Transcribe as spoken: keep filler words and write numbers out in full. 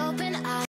open eyes.